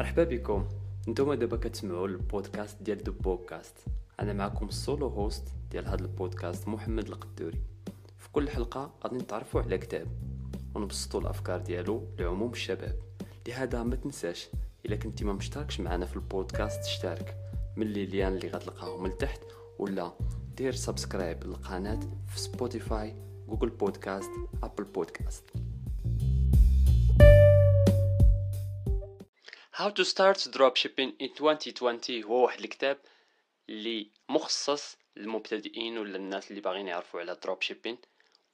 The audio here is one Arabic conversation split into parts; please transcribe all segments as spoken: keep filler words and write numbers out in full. مرحبا بكم. انتم دابا كتسمعوا البودكاست ديال دو بودكاست. انا معكم السولو هوست ديال هذا البودكاست محمد القدوري. في كل حلقه غادي نتعرفوا على كتاب ونبسطوا الافكار ديالو لعموم الشباب. لهذا ما تنساش الا كنتي ما مشتركش معنا في البودكاست تشترك من لي ليان اللي غتلقاهم لتحت، ولا دير سبسكرايب للقناه في سبوتيفاي، جوجل بودكاست، ابل بودكاست. How to start dropshipping in twenty twenty هو واحد الكتاب اللي مخصص للمبتدئين ولا الناس اللي باغيين يعرفوا على dropshipping،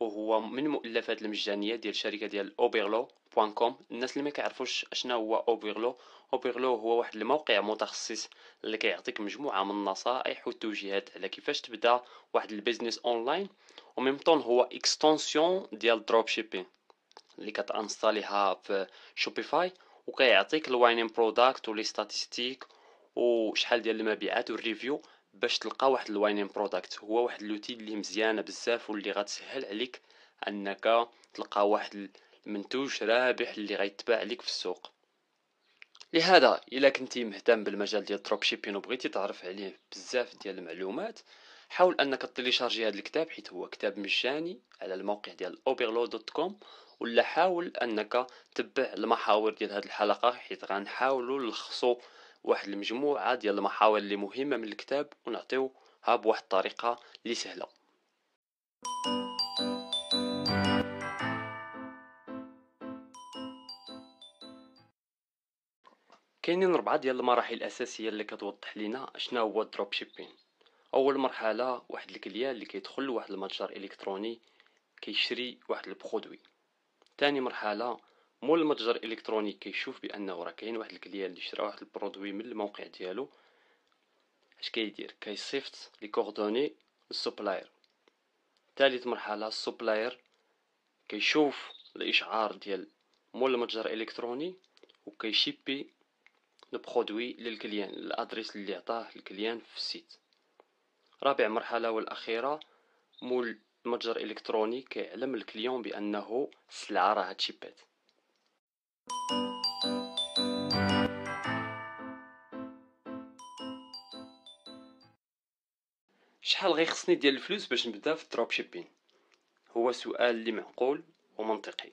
وهو من مؤلفات المجانيه ديال الشركه ديال أوبرلو دوت كوم. الناس اللي ما كيعرفوش شنو هو اوبرلو اوبرلو هو واحد الموقع متخصص اللي كيعطيك مجموعه من النصائح والتوجيهات على كيفاش تبدا واحد البيزنس اونلاين، وميم طون هو اكستنسيون ديال dropshipping اللي كتانستاليها في شوبيفاي، وكيعطيك الواينين بروداكت ولي ستاتستيك وشحال ديال المبيعات والريفيو باش تلقى واحد الواينين بروداكت. هو واحد لوتي اللي مزيانه بزاف واللي غتسهل عليك انك تلقى واحد المنتوج رابح اللي غيتباع لك في السوق. لهذا الا كنتي مهتم بالمجال ديال دروب شيبين وبغيتي تعرف عليه بزاف ديال المعلومات، حاول انك تليشارجي هذا الكتاب حيت هو كتاب مجاني على الموقع ديال أوبرلو دوت كوم، ولا حاول انك تبع المحاور ديال هذه الحلقه حيت غنحاولوا نلخصوا واحد المجموعه ديال المحاور اللي مهمه من الكتاب ونعطيوها بواحد الطريقه اللي سهله. كاينين اربعه ديال المراحل الاساسيه اللي كتوضح لنا شنو هو الدروب شيبين. اول مرحله واحد الكليان اللي كيدخل لواحد المتجر الكتروني كيشري واحد البرودوي. ثاني مرحله مول المتجر الالكتروني كيشوف بانه راه كاين واحد الكليان اللي شرا واحد البرودوي من الموقع ديالو، اش كيدير؟ كيصيفط لي كوردوني للسوبلاير. ثالث مرحله السوبلاير كيشوف الاشعار ديال مول المتجر الالكتروني وكيشيبي البرودوي للكليان الادريس اللي عطاه الكليان في السيت. رابع مرحله والاخيره مول المتجر الالكتروني كيعلم الكليون بانه السلعه راه تشيبات. شحال غيخصني ديال الفلوس باش نبدا في الدروب شيبين؟ هو سؤال اللي معقول ومنطقي.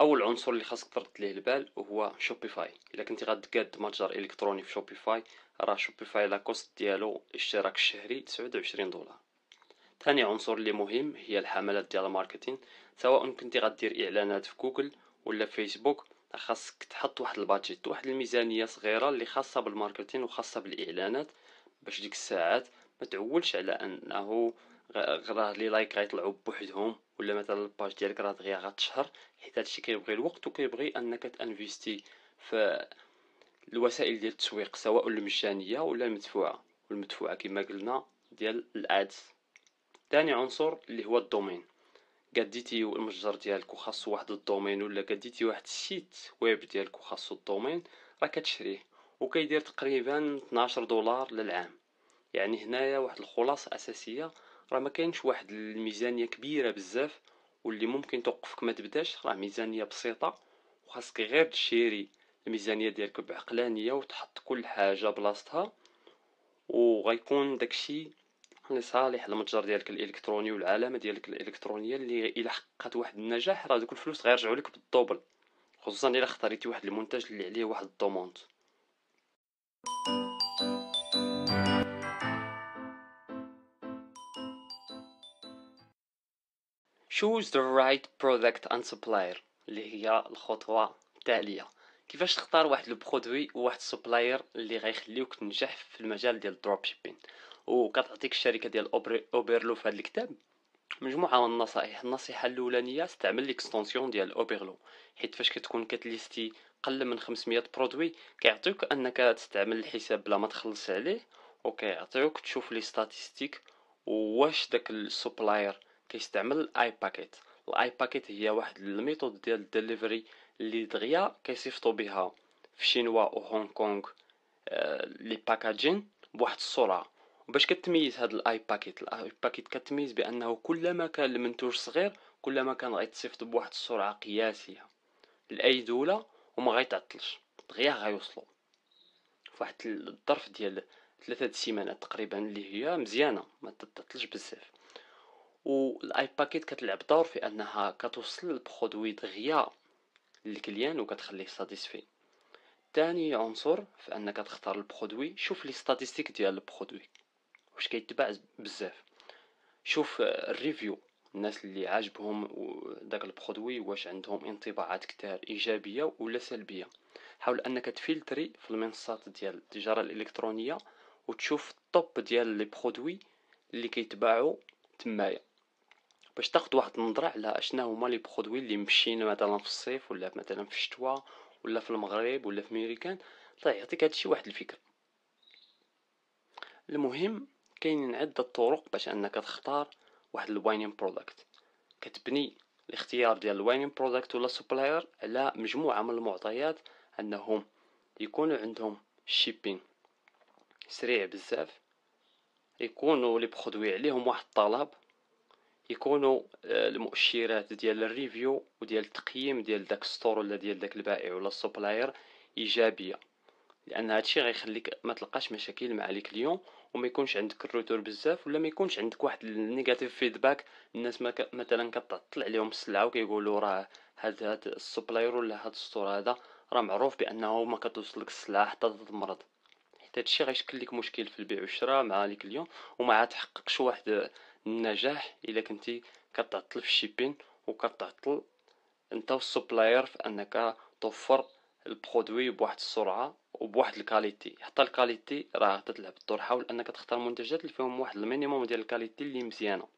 اول عنصر اللي خاصك ترد ليه البال هو شوبيفاي. الا كنتي غتقاد متجر الكتروني في شوبيفاي، راه شوبيفاي لاكوست ديالو الاشتراك الشهري تسعة وعشرين دولار. ثاني عنصر اللي مهم هي الحملات ديال الماركتين، سواء كنتي غدير اعلانات في جوجل ولا فيسبوك، خاصك تحط واحد البادجيت، واحد الميزانيه صغيره اللي خاصه بالماركتين وخاصه بالاعلانات، باش ديك الساعات ما تعولش على انه راه لي لايك غيطلعوا بوحدهم، ولا مثلا الباج ديالك راه دغيا غتشهر، حيت هادشي كيبغي الوقت وكيبغي انك تانفيستي في الوسائل ديال التسويق سواء المجانيه ولا المدفوعه، والمدفوعه كما قلنا ديال الادز. ثاني عنصر اللي هو الدومين. قديتي المتجر ديالك وخاصو واحد الدومين، ولا قديتي واحد السيت ويب ديالك وخاصو الدومين، راه كتشريه وكيدير تقريبا اثنا عشر دولار للعام. يعني هنايا واحد الخلاصه اساسيه، راه ما كاينش واحد الميزانيه كبيره بزاف واللي ممكن توقفك ما تبداش، راه ميزانيه بسيطه وخاصك غير تشيري الميزانيه ديالك بعقلانيه وتحط كل حاجه بلاصتها، وغيكون داكشي لصالح المتجر ديالك الالكتروني والعلامه ديالك الالكترونيه اللي الا حققت واحد النجاح راه دوك الفلوس غيرجعوا لك بالدوبل، خصوصا الا اختاريتي واحد المنتج اللي عليه واحد الضمانت. choose the right product and supplier اللي هي الخطوه التاليه. كيفاش تختار واحد البرودوي وواحد السبلاير اللي غيخليوك تنجح في المجال ديال الدروب شيبين؟ وكتعطيك الشركه ديال اوبرلو في هذا الكتاب مجموعه من النصائح. النصيحه الاولانيه استعمل الاكستنسيون ديال اوبرلو، حيت فاش كتكون كتليستي قل من خمسمية برودوي كيعطيوك انك تستعمل الحساب بلا ما تخلص عليه، وكيعطيوك تشوف لي ستاتستيك واش داك السبلاير كيستعمل الاي باكيت. الاي باكيت هي واحد الميثود ديال الدليفري اللي دغيا كيصيفطوا بها في شينوا وهونغ كونغ آه لي باكاجين بواحد السرعه. باش كتميز هذا الاي باكيت؟ الاي باكيت كتميز بانه كلما كان المنتوج صغير كلما كان غيتصيفط بواحد السرعه قياسيه لاي دوله وما غيتعطلش، دغيا غيوصلوا فواحد الظرف ديال ثلاثه السيمانات تقريبا اللي هي مزيانه ما تتطلش بزاف. والاي باكيت كتلعب دور في انها كتوصل البرودوي دغيا للكليان وكتخليه ساتيسفي. ثاني عنصر في انك تختار البرودوي، شوف لي ستاتستيك ديال البرودوي واش كيتباع بزاف، شوف الريفيو الناس اللي عاجبهم داك البرودوي واش عندهم انطباعات كتار ايجابيه ولا سلبيه. حاول انك تفلتري في المنصات ديال التجاره الالكترونيه وتشوف الطوب ديال لي برودوي اللي كيتباعوا تمايا باش تاخذ واحد النظره على شنو هما لي برودوي اللي مشين مثلا في الصيف ولا مثلا في الشتاء ولا في المغرب ولا في امريكان. طيب يعطيك هادشي واحد الفكره. المهم كاينين عده طرق باش انك تختار واحد الواينين برودكت. كتبني الاختيار ديال الواينين برودكت ولا سبلاير على مجموعه من المعطيات، انهم يكونوا عندهم شيبين سريع بزاف، يكونوا لي برودوي عليهم واحد الطلب، يكونوا المؤشرات ديال الريفيو وديال التقييم ديال داك ستور ولا ديال داك البائع ولا السبلاير ايجابيه، لان هادشي غيخليك ما تلقاش مشاكل مع لي كليون وما يكونش عندك الروتور بزاف ولا ما يكونش عندك واحد النيجاتيف فيدباك. الناس مثلا كتعطل عليهم السلعه وكيقولوا راه هاد هاد السبلاير ولا هاد الستور هذا راه معروف بانه ما كتوصلك السلعه حتى تتمرض، حيت هادشي غيشكل لك مشكل في البيع والشراء مع لي كليون وما عاد تحققش واحد النجاح الا كنتي كتعطل في الشيبين وكتعطل انت والسبلاير في انك توفر البرودوي بواحد السرعه وبواحد الكاليتي. حتى الكاليتي راه تتلعب الدور، حاول انك تختار منتجات اللي فيهم واحد المينيموم ديال الكاليتي اللي مزيانه،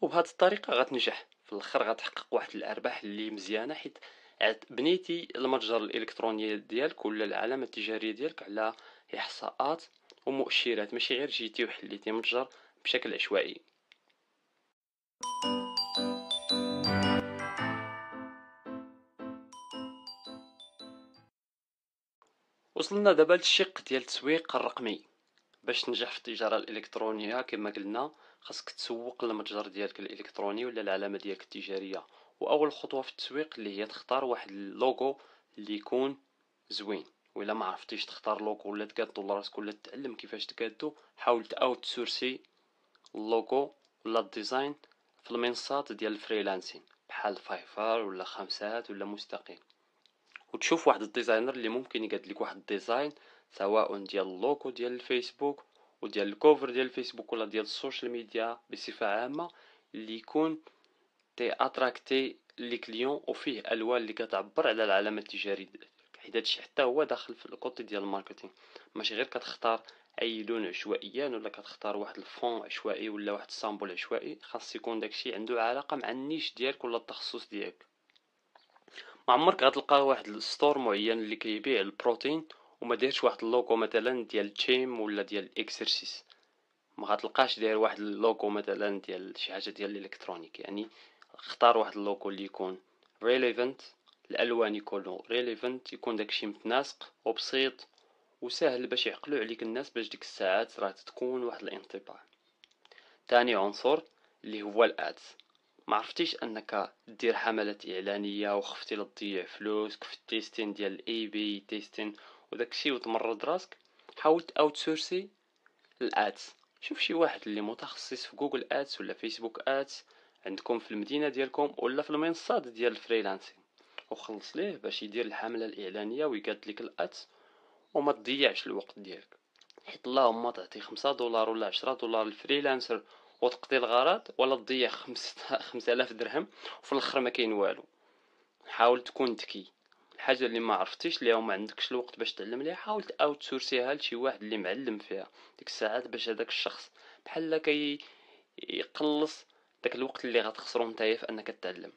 وبهذه الطريقه غتنجح في الاخر، غتحقق واحد الارباح اللي مزيانه حيت بنيتي المتجر الالكتروني ديالك ولا العلامه التجاريه ديالك على احصاءات ومؤشرات، ماشي غير جيتي وحليتي متجر بشكل عشوائي. وصلنا دابا للشق ديال التسويق الرقمي. باش تنجح في التجاره الالكترونيه كما قلنا خاصك تسوق للمتجر ديالك الالكتروني ولا العلامه ديالك التجاريه، واول خطوه في التسويق اللي هي تختار واحد اللوغو اللي يكون زوين. ولا ما عرفتيش تختار لوغو ولا تقادو لراسك ولا تتعلم كيفاش تقادو، حاول تاوت سورسي اللوغو ولا الديزاين في المنصات ديال الفريلانسين بحال فايفر ولا خمسات ولا مستقل، وتشوف واحد الديزاينر اللي ممكن يقاد لك واحد الديزاين سواء ديال اللوكو ديال الفيسبوك وديال الكوفر ديال الفيسبوك ولا ديال السوشيال ميديا بصفه عامه، اللي يكون تي اتراكتي لي كليون وفيه الوان اللي كتعبر على العلامه التجاريه ديالك، حيت هادشي حتى هو داخل في الكوتي ديال الماركتينغ. ماشي غير كتختار اي لون عشوائيا ولا كتختار واحد الفون عشوائي ولا واحد السامبل عشوائي، خاص يكون داكشي عنده علاقه مع النيش ديالك ولا التخصص ديالك. ما عمرك غتلقى واحد الستور معين اللي كيبيع البروتين وما دايرش واحد اللوغو مثلا ديال تشيم ولا ديال اكسرسيس، ما غتلقاش داير واحد اللوغو مثلا ديال شي حاجه ديال الالكترونيك. يعني اختار واحد اللوغو اللي يكون ريليفنت، الالوان يكونوا ريليفنت، يكون داكشي متناسق وبسيط وسهل باش يعقلوا عليك الناس باش ديك الساعات راه تكون واحد الانطباع. ثاني عنصر اللي هو الادز. ما عرفتيش انك دير حملات اعلانيه وخفتي لتضيع فلوسك في التيستين ديال الاي بي تيستين وداكشي وتمرض راسك، حاول اوتسورسي الادز. شوف شي واحد اللي متخصص في جوجل ادز ولا فيسبوك ادز عندكم في المدينه ديالكم ولا في المنصات ديال الفريلانسين وخلص ليه باش يدير الحمله الاعلانيه ويقاد لك الادز وما تضيعش الوقت ديالك، حيت اللهم تعطي خمسة دولار ولا عشرة دولار للفريلانسر وتقضي الغرض ولا تضيع خمسة آلاف درهم وفي الاخر ما كاين والو. حاول تكون ذكي، الحاجه اللي ما عرفتيش ليها وما عندكش الوقت باش تعلم ليها حاول اوتسورسيها لشي واحد اللي معلم فيها ديك الساعات، باش هذاك الشخص بحال كي يقلص داك الوقت اللي غتخسرو نتايا في انك تتعلم.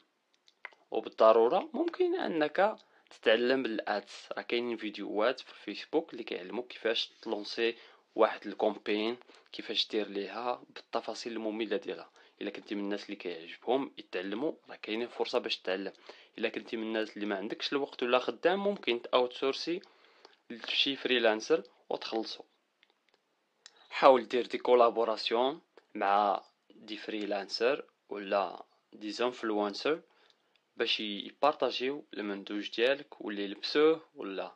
وبالضروره ممكن انك تتعلم بالادز، راه كاينين فيديوهات في الفيسبوك اللي كيعلموك كيفاش تلونسي واحد الكومبين كيفاش دير ليها بالتفاصيل الممله ديالها. الا كنتي من الناس اللي كيعجبهم يتعلموا راه كاينه فرصه باش تتعلم، الا كنتي من الناس اللي ما عندكش الوقت ولا خدام ممكن تاوتسورسي لشي فريلانسر وتخلصوا. حاول دير دي كولابوراسيون مع دي فريلانسر ولا دي انفلونسر باش يبارطاجيو المنتوج ديالك ولا يلبسوه ولا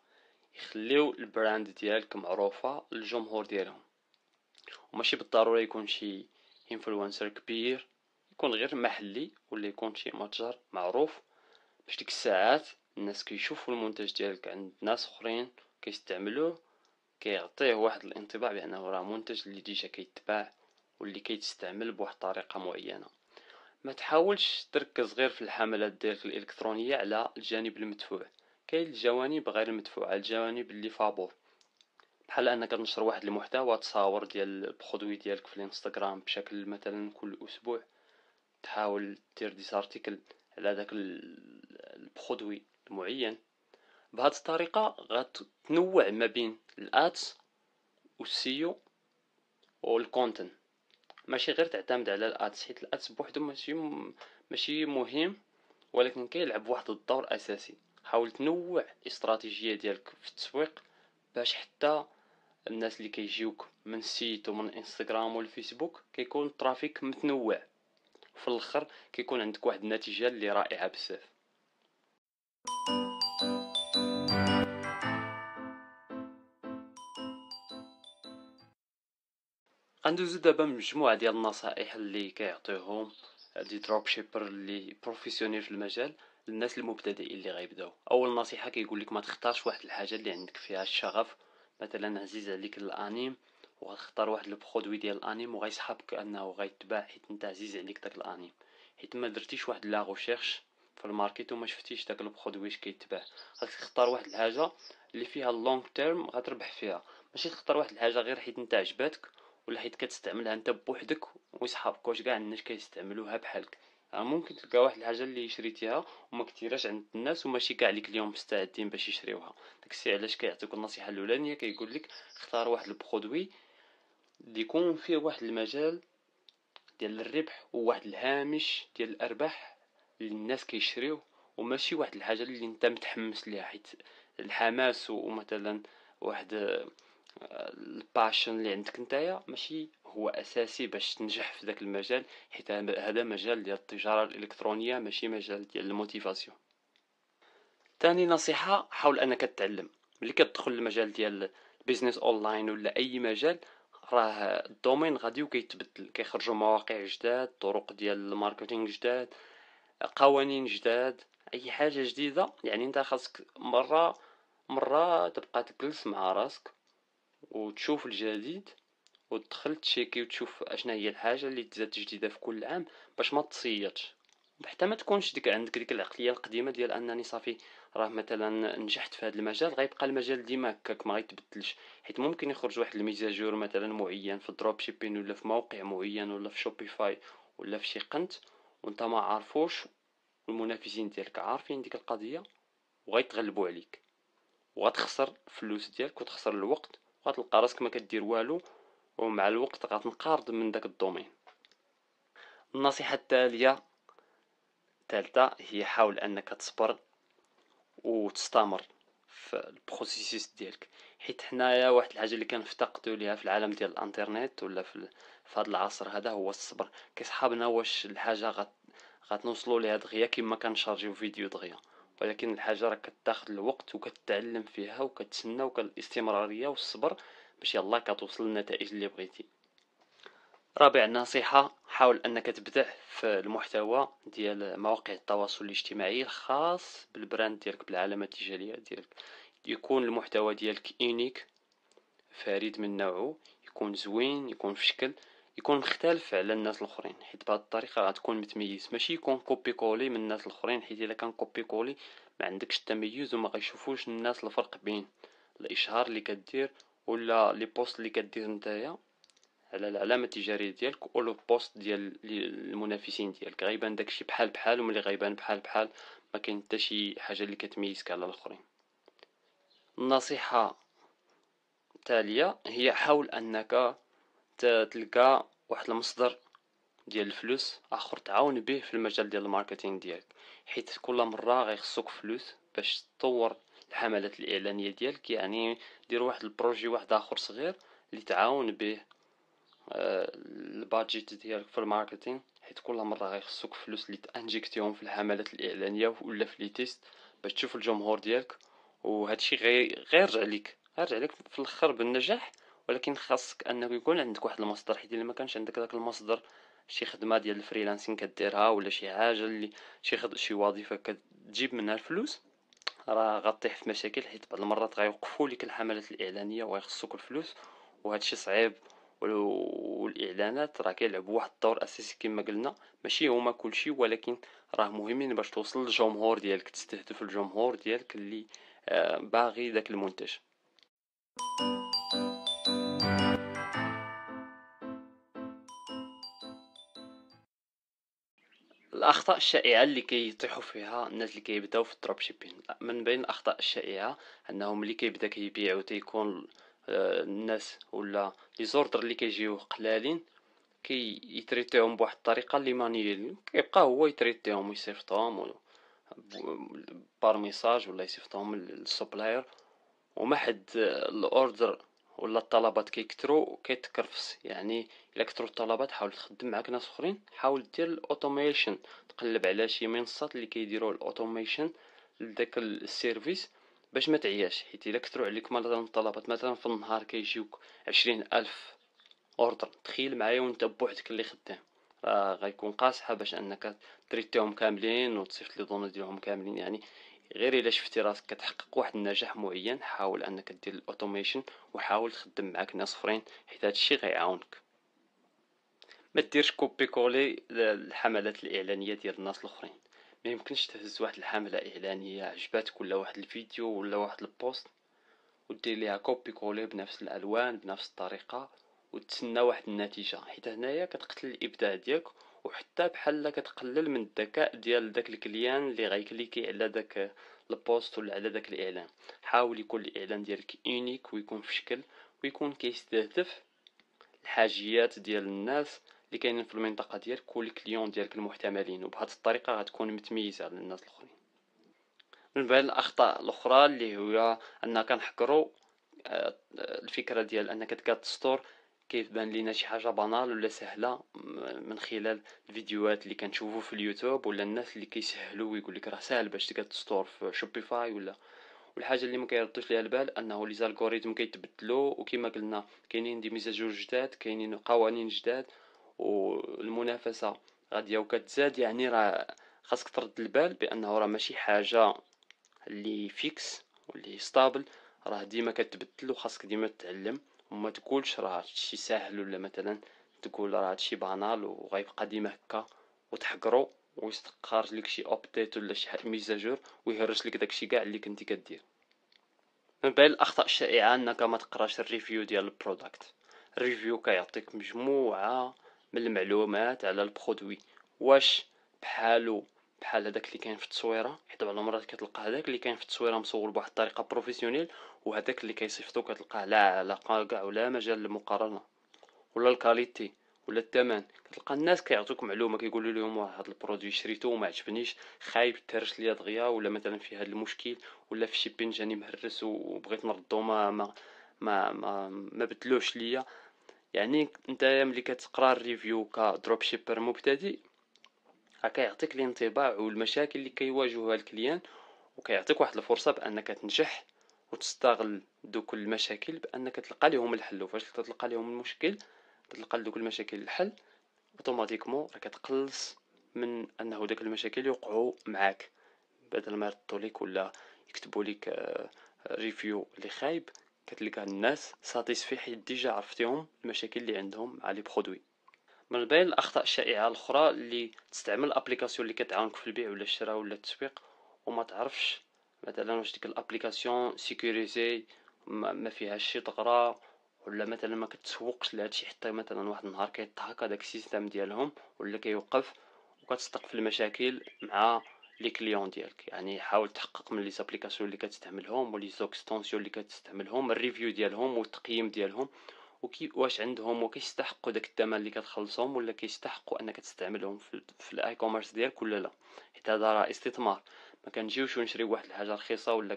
يخليو البراند ديالك معروفه للجمهور ديالهم، وماشي بالضروره يكون شي انفلونسر كبير، يكون غير محلي ولا يكون شي متجر معروف، باش ديك الساعات الناس كيشوفوا المنتج ديالك عند ناس اخرين كيستعملوه، كيعطيه واحد الانطباع بانه راه منتج اللي ديجا كيتباع واللي كيتستعمل بواحد الطريقه معينه. ما تحاولش تركز غير في الحملات ديالك الالكترونيه على الجانب المدفوع، كاين الجوانب غير المدفوعه، الجوانب اللي فابور بحال انك تنشر واحد المحتوى، تصاور ديال البرودوي ديالك في الانستغرام بشكل مثلا كل اسبوع تحاول دير دي سارتيكل على داك البرودوي المعين. بهذه الطريقه غتنوع ما بين الادس والسيو والكونتنت، ماشي غير تعتمد على الادس، حيت الادس بوحدو ماشي ماشي مهم ولكن كيلعب واحد الدور اساسي. حاول تنوع الاستراتيجيه ديالك في التسويق باش حتى الناس اللي كيجيوك من السيت ومن الانستغرام والفيسبوك كيكون الترافيك متنوع، وفي الاخر كيكون عندك واحد النتيجه اللي رائعه بزاف. غندوزو دابا مجموعه ديال النصائح اللي كيعطيهم دي دروب شيبر اللي بروفيسيونيل في المجال للناس المبتدئين اللي غيبداو. اول نصيحه كيقول لك ما تختارش واحد الحاجه اللي عندك فيها الشغف، مثلا عزيز عليك الانيم وغتختار واحد البرودوي ديال الانيم وغيسحبك انه غيتباع حيت انت عزيز عليك داك الانيم، حيت ما درتيش واحد لا غوشيرش في الماركت وما شفتيش داك البرودوي واش كيتباع. غتختار واحد الحاجه اللي فيها اللونج تيرم غتربح فيها، ماشي تختار واحد الحاجه غير حيت انت عجباتك ولا حيت كتستعملها انت بوحدك وصحابك واش كاع الناس كيستعملوها بحالك. ممكن تلقى واحد الحاجه اللي شريتيها وما كثيراش عند الناس وماشي كاع ليك اليوم مستعدين باش يشريوها، داكشي علاش كيعطيك النصيحه الاولانيه كيقول لك اختار واحد البرودوي اللي يكون فيه واحد المجال ديال الربح وواحد الهامش ديال الارباح اللي الناس كيشريوه، وماشي واحد الحاجه اللي انت متحمس ليها، حيت الحماس ومثلا واحد الباشن اللي عندك نتايا ماشي هو اساسي باش تنجح في ذاك المجال، حيت هذا مجال ديال التجاره الالكترونيه ماشي مجال ديال الموتيفاسيون. ثاني نصيحه حاول انك تتعلم. ملي كتدخل المجال ديال البيزنس اونلاين ولا اي مجال راه الدومين غادي وكيتبدل، كيخرجوا مواقع جداد، طرق ديال الماركتينغ جداد، قوانين جداد، اي حاجه جديده. يعني انت خاصك مره مره تبقى تجلس مع راسك وتشوف الجديد وتدخل تشيكي وتشوف اشنا هي الحاجه اللي تزادت جديده في كل عام باش ما تصيطش، حتى ما تكونش ديك عندك ديك العقليه القديمه ديال انني صافي راه مثلا نجحت في هذا المجال غيبقى المجال ديما هكاك ما غيتبدلش، حيت ممكن يخرج واحد الميزاجور مثلا معين في الدروب شيبين ولا في موقع معين ولا في شوبيفاي ولا في شي قنت وانت ما عارفوش والمنافسين ديالك عارفين ديك القضيه وغيتغلبوا عليك وغتخسر الفلوس ديالك وتخسر الوقت وغتلقى راسك ما كدير والو، ومع الوقت غتنقرض من داك الدومين. النصيحه التاليه الثالثه هي حاول انك تصبر وتستمر في البروسيس ديالك، حيت حنايا واحد الحاجه اللي كنفتقدوا ليها في العالم ديال الانترنت ولا في في هذا العصر هذا هو الصبر. كيصحابنا واش الحاجه غت غتوصلوا ليها دغيا كما كنشارجيو فيديو دغيا، ولكن الحاجه راه كتاخذ الوقت وكتتعلم فيها وكتسنى وكالاستمراريه والصبر باش يلا كتوصل للنتائج اللي بغيتي. رابع نصيحه حاول انك تبدع في المحتوى ديال مواقع التواصل الاجتماعي الخاص بالبراند ديالك، بالعلامه التجاريه ديالك، يكون المحتوى ديالك اونيك فريد من نوعه، يكون زوين، يكون في شكل، يكون مختلف على الناس الاخرين، حيت بهذه الطريقه غتكون متميز، ماشي يكون كوبي كولي من الناس الاخرين، حيت الا كان كوبي كولي ما عندكش التميز وما غيشوفوش الناس الفرق بين الاشهار اللي كدير ولا لي بوست اللي كدير نتايا على العلامه التجاريه ديالك او لو بوست ديال المنافسين ديالك، غيبان داكشي بحال بحال، وملي غيبان بحال بحال ما كاين حتى شي حاجه اللي كتميزك على الاخرين. النصيحه التاليه هي حاول انك تلقى واحد المصدر ديال الفلوس اخر تعاون به في المجال ديال الماركتينغ ديالك، حيت كل مره غيخصك فلوس باش تطور الحملات الاعلانيه ديالك. يعني دير واحد البروجي واحد اخر صغير اللي تعاون به آه البادجيت ديالك في الماركتينغ، حيت كل مره غيخصك فلوس اللي تانجيكتيهم في الحملات الاعلانيه ولا في لي تيست باش تشوف الجمهور ديالك وهذا الشيء غير غير عليك غير عليك في الاخر بالنجاح. ولكن خاصك انه يكون عندك واحد المصدر، حيت الا ما كانش عندك داك المصدر، شي خدمه ديال الفريلانسين كديرها ولا شي حاجه اللي شي خد... شي وظيفه كتجيب منها الفلوس، راه غطيح في مشاكل، حيت بعض المرات غيوقفوا لك الحملات الاعلانيه وغيخصوك الفلوس، وهذا الشيء صعيب. والاعلانات راه كيلعبوا واحد الدور اساسي كما قلنا، ماشي هما كلشي، ولكن راه مهمين باش توصل للجمهور ديالك، تستهدف الجمهور ديالك اللي باغي داك المنتج. الاخطاء الشائعه اللي كيطيحوا فيها الناس اللي كيبداو في الدروب شيبين، من بين الاخطاء الشائعه انهم اللي كيبدا كيبيع وتيكون الناس ولا لي زوردر اللي كيجيو قلالين كيتريتيهم بواحد الطريقه اللي مانيل، كيبقى هو يتريتيهم ويصيفطهم بار ميساج ولا يصيفطهم للسبلاير، وما حد الاوردر ولا الطلبات كيكثروا كيتكرفس. يعني الا كثروا الطلبات حاول تخدم معاك ناس اخرين، حاول دير الاوتوميشن، تقلب على شي منصات اللي كيديروا الاوتوميشن لذاك السيرفيس باش ما تعياش. حيت الا كثروا عليك مثلا الطلبات، مثلا في النهار كيجيوك عشرين ألف اوردر، تخيل معايا وانت بوحدك اللي خدام، راه غيكون قاصحه باش انك تريتيهم كاملين وتصيفط لي دوني ديالهم كاملين. يعني غير الا شفتي راسك كتحقق واحد النجاح معين، حاول انك دير الاوتوميشن وحاول تخدم معاك ناس اخرين، حيت هذا الشيء غيعاونك. ما ديرش كوبي كولي الحملات الاعلانيه ديال الناس الاخرين، ما يمكنش تهز واحد الحمله اعلانيه عجباتك ولا واحد الفيديو ولا واحد البوست ودير ليها كوبي كولي بنفس الالوان بنفس الطريقه وتسنى واحد النتيجه، حيت هنايا كتقتل الابداع ديالك، وحتى بحال كتقلل من الذكاء ديال داك الكليان اللي غيكليكي على داك البوست ولا على داك الاعلان. حاول يكون الاعلان ديالك اونيك ويكون في شكل ويكون كيستهدف الحاجيات ديال الناس اللي كاينين في المنطقه ديالك والكليون ديالك المحتملين، وبهذه الطريقه غتكون متميزه على الناس الاخرين. من بعد الاخطاء الاخرى اللي هو اننا كنحكروا الفكره ديال انك كتستور، كيبان لينا شي حاجه بانال ولا سهله من خلال الفيديوهات اللي كنشوفو في اليوتيوب ولا الناس اللي كيسهلوا ويقول لك راه سهل باش كتستور في شوبيفاي ولا. والحاجه اللي ما كيردوش ليها البال انه لي زالغوريثم كيتبدلوا، وكما قلنا كاينين دي ميزاجور جداد، كاينين قوانين جداد، والمنافسه غاديه وكتزاد. يعني راه خاصك ترد البال بانه راه ماشي حاجه اللي فيكس واللي ستابل، راه ديما كتبدل وخاصك ديما تتعلم، وما تقولش راه هادشي ساهل ولا مثلا تقول راه هادشي بانال وغيبقى ديما هكا وتحقرو ويستخرج لك شي ابديت ولا شي ميزاجور ويهرس لك داكشي كاع اللي كنتي كدير. من بين الاخطاء الشائعه انك ما تقراش الريفيو ديال البرودكت. الريفيو كيعطيك مجموعه من المعلومات على البرودوي، واش بحالو بحال هذاك اللي كاين في التصويره، حيت بعض المرات كتلقى هذاك اللي كاين في التصويره مصور بواحد الطريقه بروفيسيونيل، وهذاك اللي كيصيفطو كتلقاه لا علاقه كاع ولا مجال للمقارنه، ولا الكاليتي ولا الثمن. كتلقى الناس كيعطوك معلومه كيقولوا لهم راه هذا البرودوي شريته وما عجبنيش، خايب تهرش ليا دغيا، ولا مثلا في هذا المشكل، ولا في شيبين جاني مهرس وبغيت نردو ما ما ما ما, ما بدلوش ليا. يعني انت ملي كتقرا الريفيو كدروب شيبر مبتدئ، راه كيعطيك الانطباع والمشاكل اللي كيواجهوها الكليان، وكيعطيك واحد الفرصه بانك تنجح وتستغل دوك المشاكل بانك تلقى لهم الحل. وفاش تلقى لهم المشكل تلقى دوك المشاكل الحل، اوتوماتيكمون راه كتقلص من انه داك المشاكل يوقعوا معاك، بدل ما يردوا لك ولا يكتبوا لك ريفيو اللي خايب، كتلقى الناس ساتيسفي حيت ديجا عرفتيهم المشاكل اللي عندهم مع لي برودوي. من بين الاخطاء الشائعه الاخرى اللي تستعمل الابليكاسيون اللي كتعاونك في البيع ولا الشراء ولا التسويق، وما تعرفش مثلا واش ديك الابليكاسيون سيكوريزي ما فيهاش شي ثغره، ولا مثلا ما كتسوقش لهادشي حتى مثلا واحد النهار كيتهاكا داك السيستم ديالهم ولا كيوقف، وكتصدق في المشاكل مع لي كليون ديالك. يعني حاول تحقق من لي زابليكاسيون اللي كتستعملهم ولي زوكستونسيون اللي كتستعملهم الريفيو ديالهم والتقييم ديالهم، وكي واش عندهم وكيستحقوا داك الثمن اللي كتخلصهم، ولا كيستحقوا انك تستعملهم في, في الاي كوميرس ديالك ولا لا. حيت هذا راه استثمار، ما كنجيوش ونشريو واحد الحاجه رخيصه ولا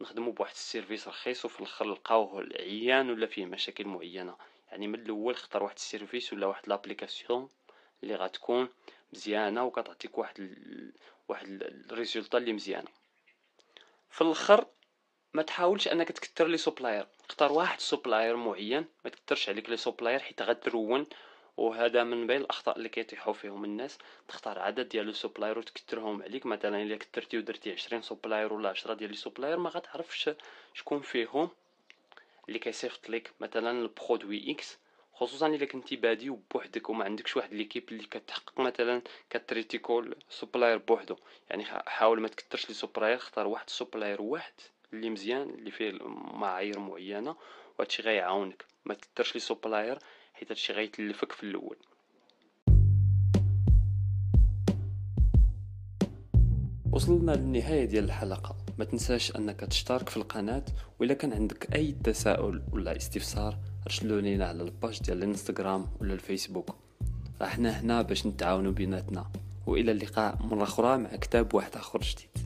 كنخدموا بواحد السيرفيس رخيص وفي الاخر نلقاوه عيان ولا فيه مشاكل معينه. يعني من الاول خطر واحد السيرفيس ولا واحد لابليكاسيون اللي غتكون مزيانه وكتعطيك واحد ال... واحد الريزلت اللي مزيانه. في الاخر ما تحاولش انك تكثر لي سوبلاير، اختار واحد سوبلاير معين، ما تكثرش عليك لي سوبلاير حيت غترون، وهذا من بين الاخطاء اللي كيطيحوا فيهم الناس. تختار عدد ديال لي سوبلاير وتكثرهم عليك، مثلا الا كثرتي ودرتي عشرين سوبلاير ولا عشرة ديال لي سوبلاير ما غتعرفش شكون فيهم اللي كيصيفط لك مثلا البرودوي اكس، خصوصا الا كنتي بادي وبوحدك وما عندكش واحد ليكيب اللي كتحقق مثلا كتريتي كل سوبلاير بوحدو. يعني حاول ما تكثرش لي سوبلاير، اختار واحد سوبلاير واحد اللي مزيان اللي فيه معايير معينه، وهادشي غيعاونك. ما تكثرش لي سوبلاير حيت هادشي غيتلفك في الاول. وصلنا للنهايه ديال الحلقه، ما تنساش انك تشترك في القناه، والا كان عندك اي تساؤل ولا استفسار ارسلوا لينا على الباج ديال الانستغرام ولا الفيسبوك. احنا هنا باش نتعاونوا بيناتنا، والى اللقاء مره اخرى مع كتاب واحد اخر جديد.